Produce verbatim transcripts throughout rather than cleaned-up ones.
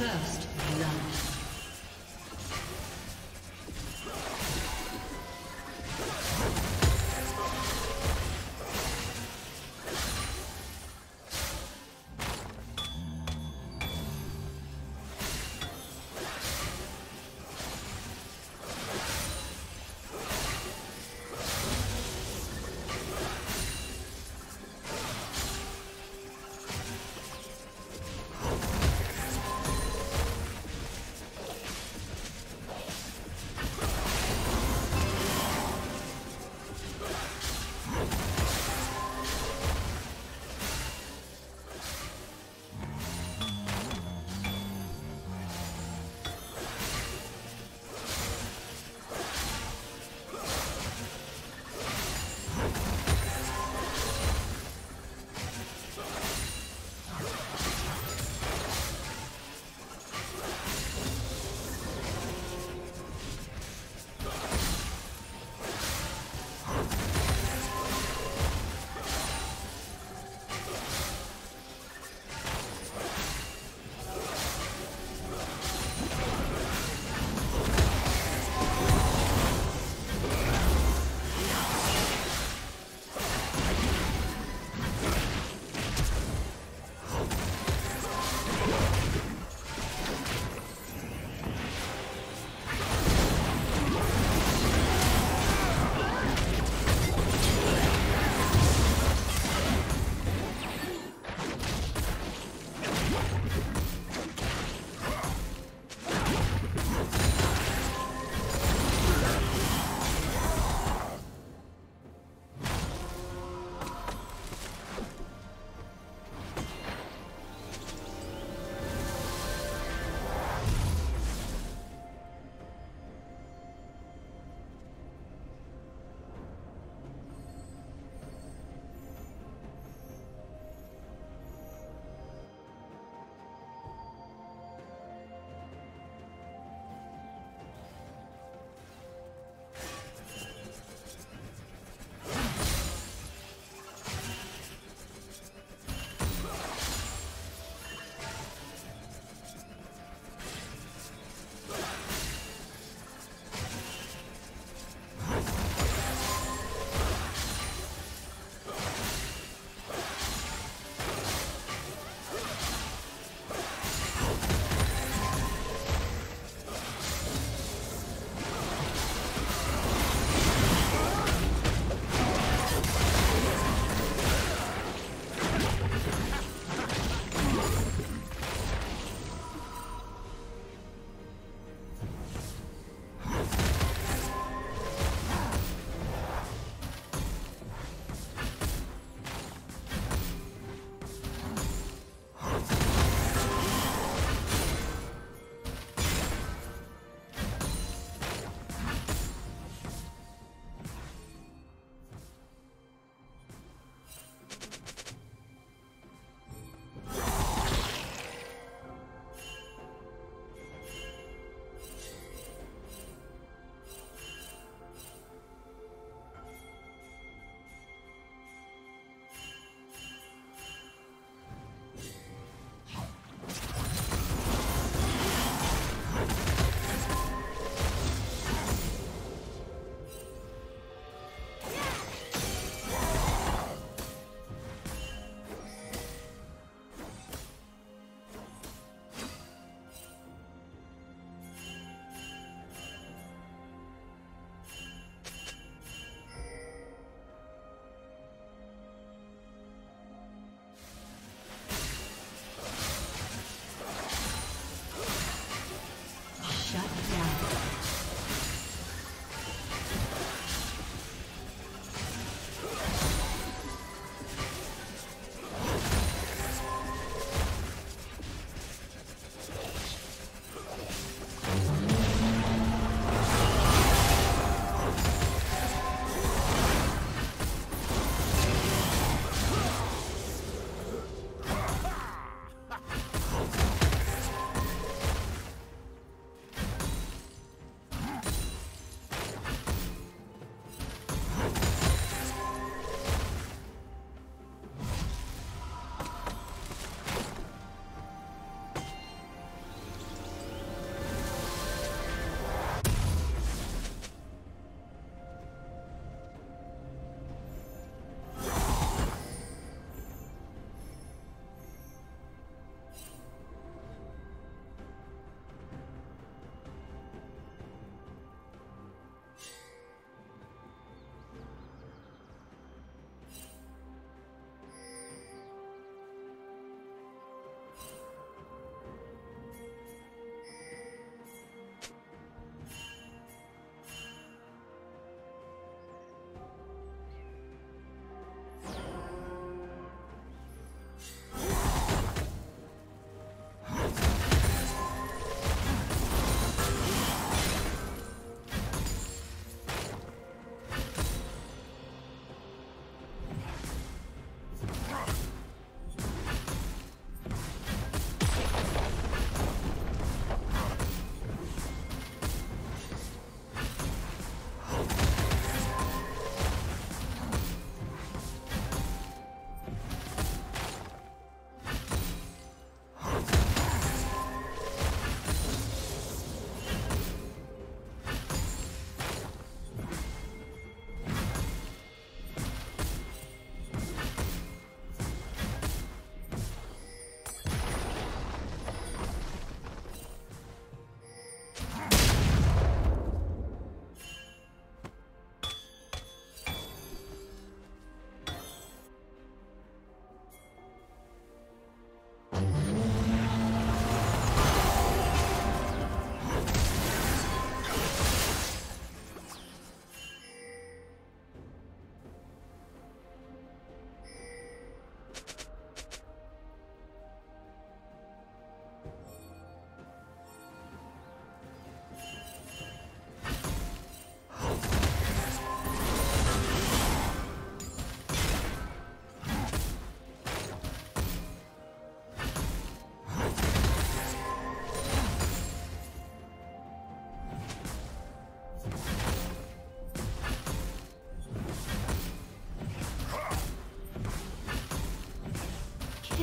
First love.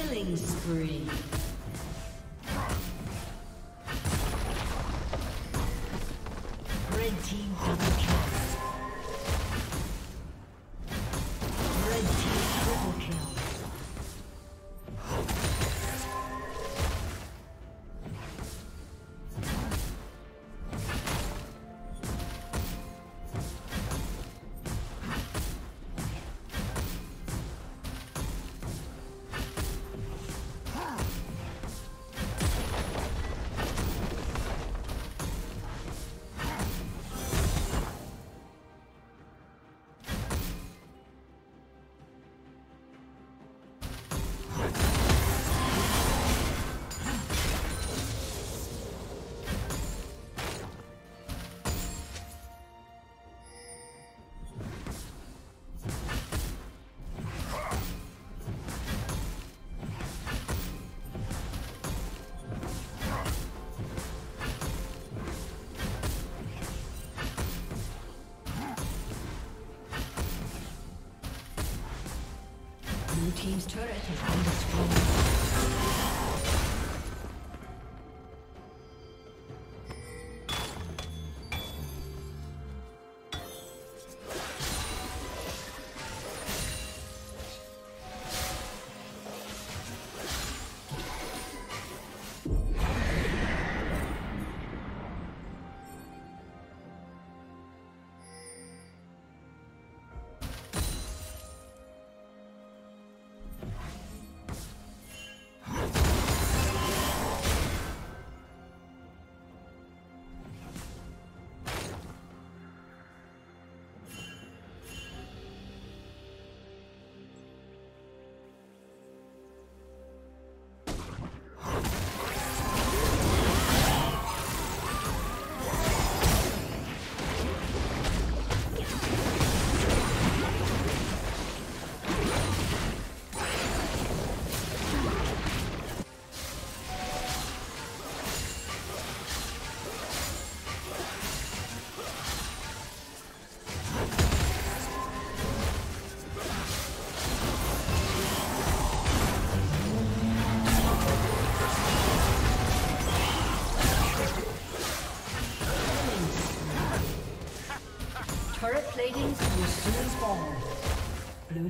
Killing spree. Red team double kill. Red team triple kill. Blue team's turret has been destroyed. Turret platings will soon fall. Blue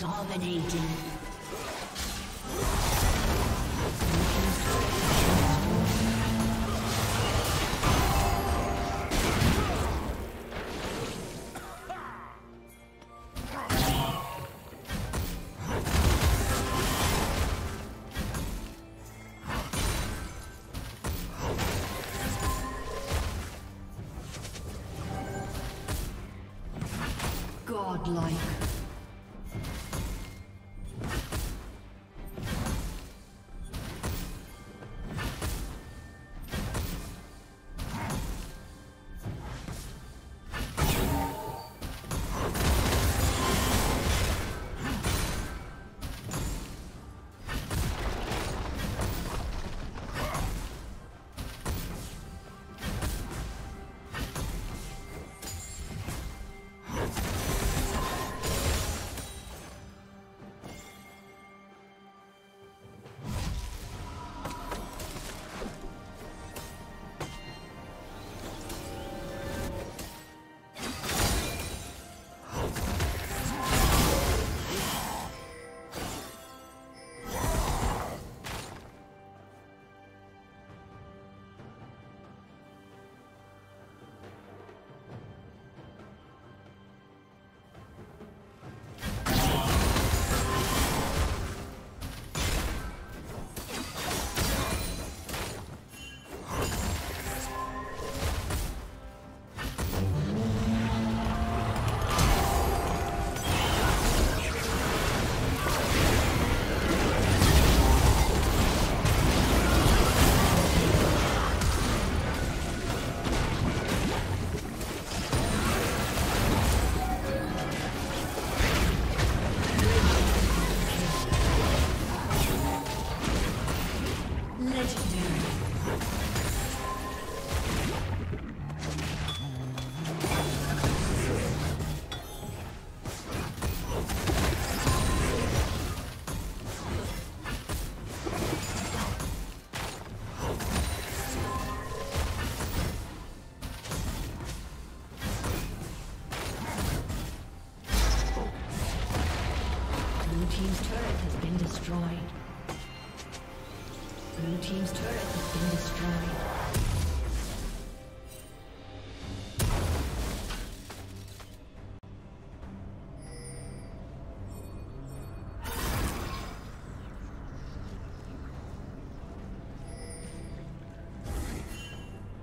Dominating. Godlike. Blue team's turret has been destroyed. Blue team's turret has been destroyed.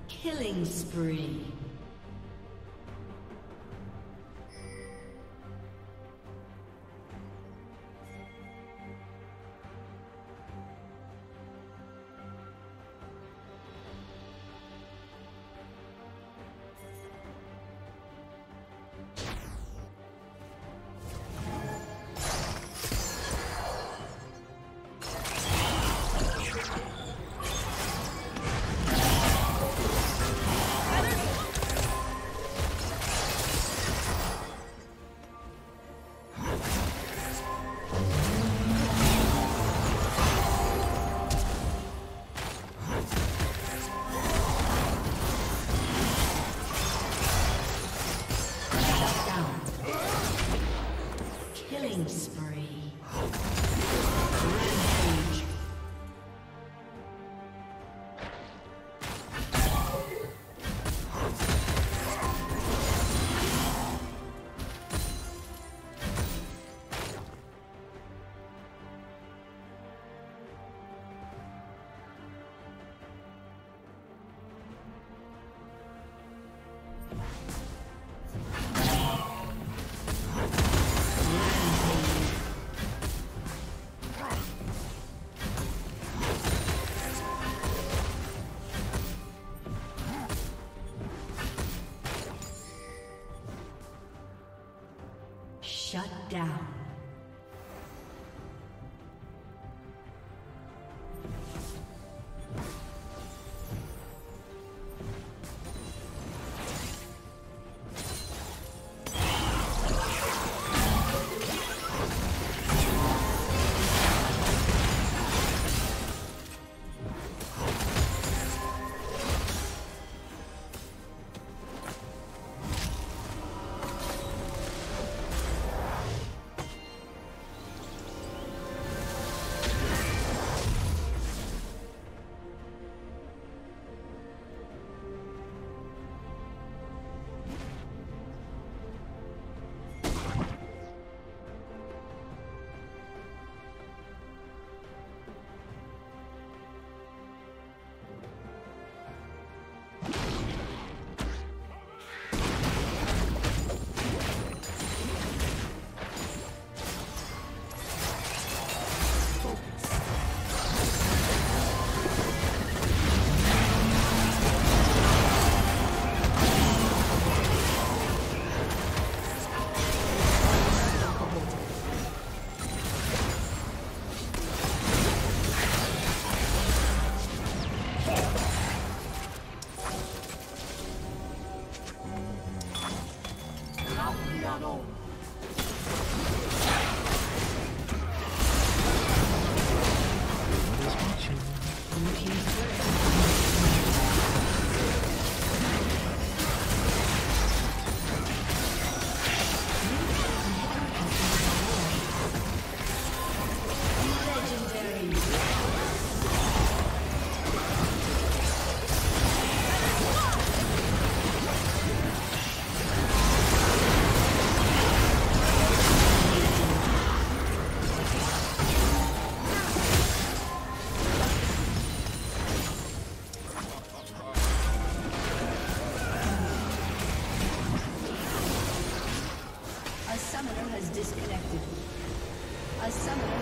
Killing spree. Shut down. Disconnected. A summoner